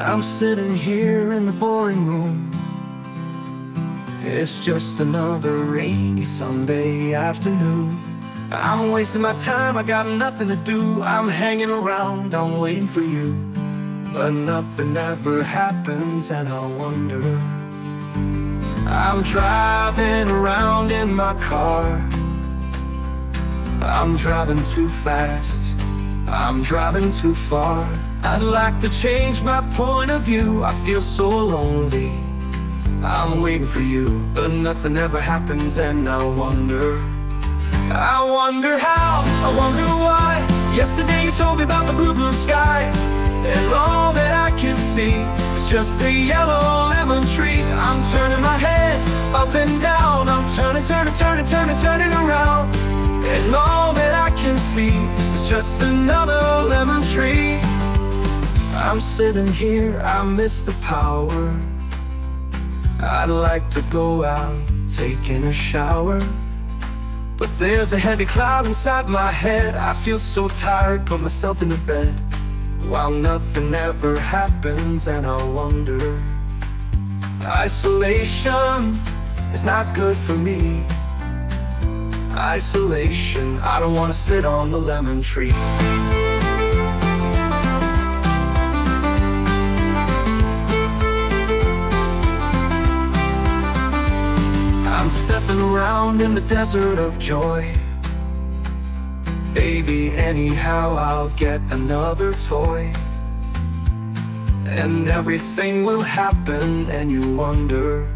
I'm sitting here in the boring room. It's just another rainy Sunday afternoon. I'm wasting my time, I got nothing to do. I'm hanging around, I'm waiting for you. But nothing ever happens and I wonder. I'm driving around in my car. I'm driving too fast, I'm driving too far. I'd like to change my point of view, I feel so lonely. I'm waiting for you, but nothing ever happens and I wonder. I wonder how, I wonder why. Yesterday you told me about the blue, blue sky, and all that I can see is just a yellow lemon tree. I'm turning my head up and down, I'm turning, turning, turning, turning, turning around, and all that I can see is just another lemon tree. I'm sitting here, I miss the power. I'd like to go out, taking a shower, but there's a heavy cloud inside my head. I feel so tired, put myself in the bed, while nothing ever happens and I wonder. Isolation is not good for me. Isolation, I don't wanna sit on the lemon tree. I'm stepping around in the desert of joy. Baby, anyhow I'll get another toy, and everything will happen and you wonder.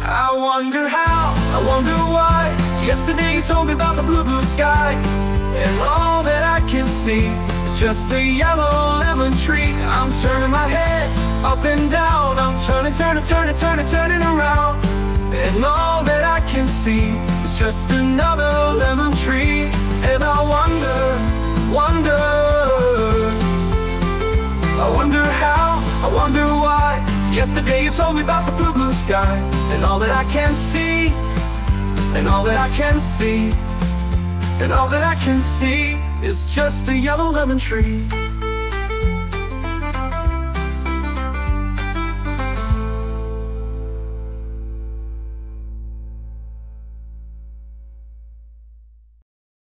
I wonder how, I wonder why. Yesterday you told me about the blue, blue sky, and all that I can see is just a yellow lemon tree. I'm turning my head up and down, I'm turning, turning, turning, turning, turning around, and all that I can see is just another lemon tree. And I wonder, wonder, I wonder how, I wonder why. Yesterday you told me about the blue, blue sky, and all that I can see, and all that I can see, and all that I can see is just a yellow lemon tree.